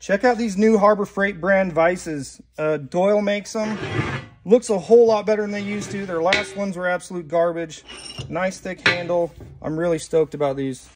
Check out these new Harbor Freight brand vices. Doyle makes them. Looks a whole lot better than they used to. Their last ones were absolute garbage. Nice thick handle. I'm really stoked about these.